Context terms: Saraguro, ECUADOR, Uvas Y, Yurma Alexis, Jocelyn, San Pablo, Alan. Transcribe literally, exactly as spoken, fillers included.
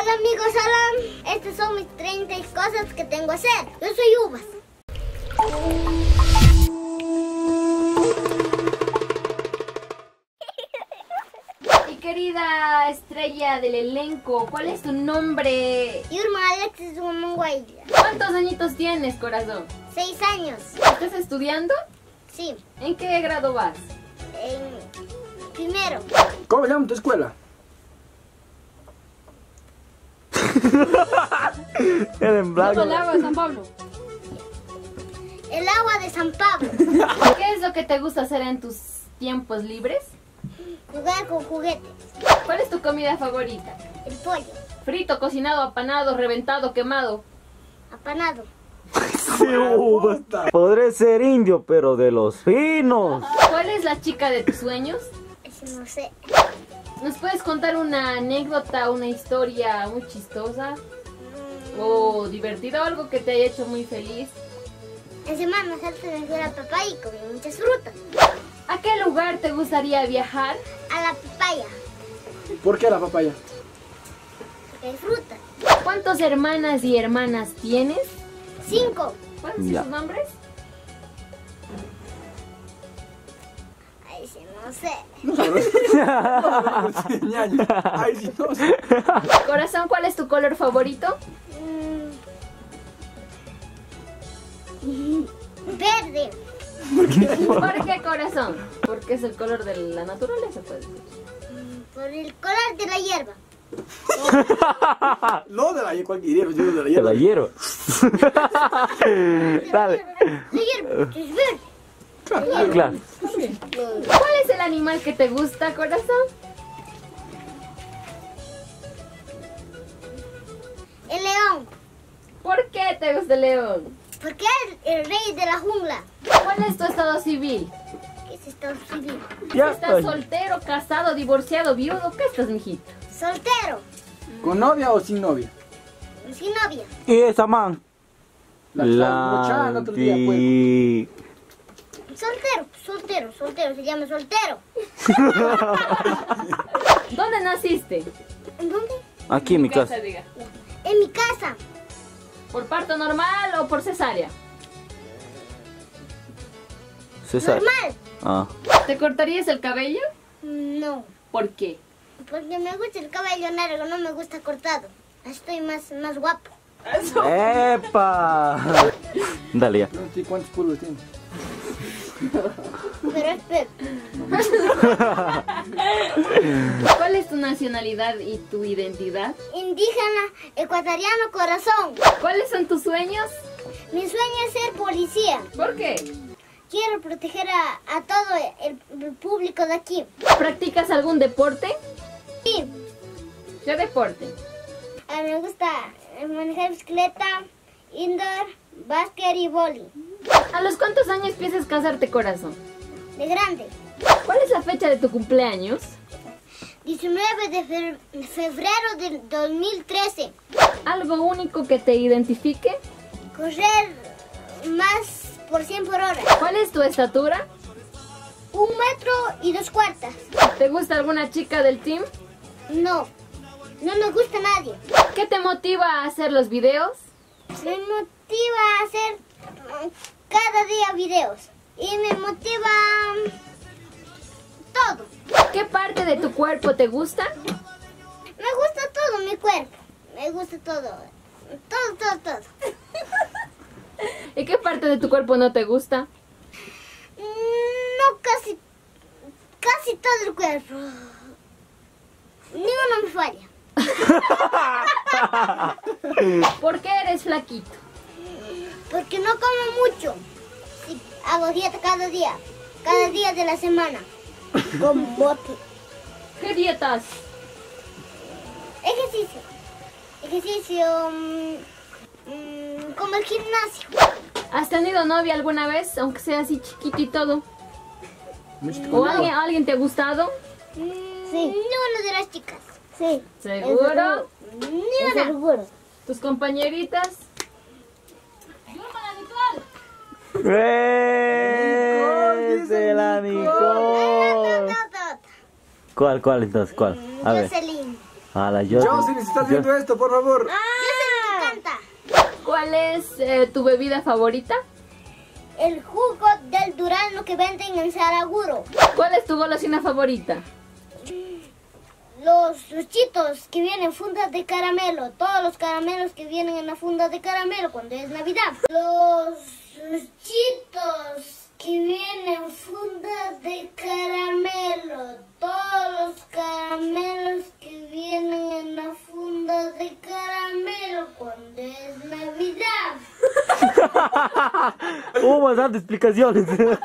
Hola amigos, Alan. Estas son mis treinta cosas que tengo que hacer. Yo soy Uvas. Y querida estrella del elenco, ¿cuál es tu nombre? Yurma Alexis. ¿Cuántos añitos tienes, corazón? Seis años. ¿Estás estudiando? Sí. ¿En qué grado vas? En primero. ¿Cómo se llama tu escuela? ¿Cómo el agua de San Pablo? El agua de San Pablo. ¿Qué es lo que te gusta hacer en tus tiempos libres? Jugar con juguetes. ¿Cuál es tu comida favorita? El pollo. ¿Frito, cocinado, apanado, reventado, quemado? Apanado. Sí, oh, basta. Podré ser indio, pero de los finos. ¿Cuál es la chica de tus sueños? No sé. ¿Nos puedes contar una anécdota, una historia muy chistosa o divertida o algo que te haya hecho muy feliz? En semana salto me fui a la papaya y comí muchas frutas. ¿A qué lugar te gustaría viajar? A la papaya. ¿Por qué a la papaya? Porque hay fruta. ¿Cuántas hermanas y hermanas tienes? Cinco. ¿Cuáles son sus nombres? No sé. No sabes. Ay, sí, no sé. Corazón, ¿cuál es tu color favorito? Mm. Verde. ¿Por qué? ¿Por qué, corazón? Porque es el color de la naturaleza, pues. Por el color de la hierba. No de la hierba, cualquier hierba, yo de la hierba. De la hierba. Dale. La hierba es verde. Claro. Claro. ¿Cuál es el animal que te gusta, corazón? El león. ¿Por qué te gusta el león? Porque es el rey de la jungla. ¿Cuál es tu estado civil? ¿Qué es estado civil? Ya ¿Estás estoy. soltero, casado, divorciado, viudo? ¿Qué estás, mijito? Soltero. ¿Con novia o sin novia? Sin novia. ¿Y esa man? La, la... el otro día, pues. Soltero, soltero, soltero, se llama soltero. ¿Dónde naciste? ¿En dónde? Aquí en mi casa. casa. Diga. En mi casa. ¿Por parto normal o por cesárea? Cesárea. Normal. Ah. ¿Te cortarías el cabello? No. ¿Por qué? Porque me gusta el cabello largo, no me gusta cortado. Estoy más, más guapo. Eso. ¡Epa! Dale ya. ¿Cuántos culos tienes? Pero espera. ¿Cuál es tu nacionalidad y tu identidad? Indígena, ecuatoriano, corazón. ¿Cuáles son tus sueños? Mi sueño es ser policía. ¿Por qué? Quiero proteger a, a todo el, el público de aquí. ¿Practicas algún deporte? Sí. ¿Qué deporte? A mí me gusta manejar bicicleta, indoor, básquet y vóley. ¿A los cuántos años piensas casarte, corazón? De grande. ¿Cuál es la fecha de tu cumpleaños? diecinueve de febrero del dos mil trece. ¿Algo único que te identifique? Correr más por cien por hora. ¿Cuál es tu estatura? Un metro y dos cuartas. ¿Te gusta alguna chica del team? No, no me gusta nadie. ¿Qué te motiva a hacer los videos? Me motiva a hacer cada día videos y me motiva todo. ¿Qué parte de tu cuerpo te gusta? Me gusta todo mi cuerpo, me gusta todo, todo, todo, todo. ¿Y qué parte de tu cuerpo no te gusta? No, casi, casi todo el cuerpo. Ni uno me falla. ¿Por qué eres flaquito? Porque no como mucho. Sí, hago dieta cada día. Cada día de la semana. Como bote. ¿Qué dietas? Ejercicio. Ejercicio. Mmm, como el gimnasio. ¿Has tenido novia alguna vez? Aunque sea así chiquito y todo. ¿O no. alguien, alguien te ha gustado? Sí. Ni una de las chicas. Sí. ¿Seguro? Ni una. Seguro. ¿Tus compañeritas? ¡Es el Nicole! ¿Cuál, cuál entonces? ¿Cuál? A ver. Jocelyn. A la Jocelyn. Jocelyn, si estás viendo esto, por favor. Ah, Jocelyn, ¿qué canta? ¿Cuál es eh, tu bebida favorita? El jugo del durazno que venden en Saraguro. ¿Cuál es tu golosina favorita? Los luchitos que vienen fundas de caramelo. Todos los caramelos que vienen en la funda de caramelo cuando es Navidad. Los luchitos que vienen fundas de caramelo. Todos los caramelos que vienen en la funda de caramelo cuando es Navidad. Hubo bastante explicaciones.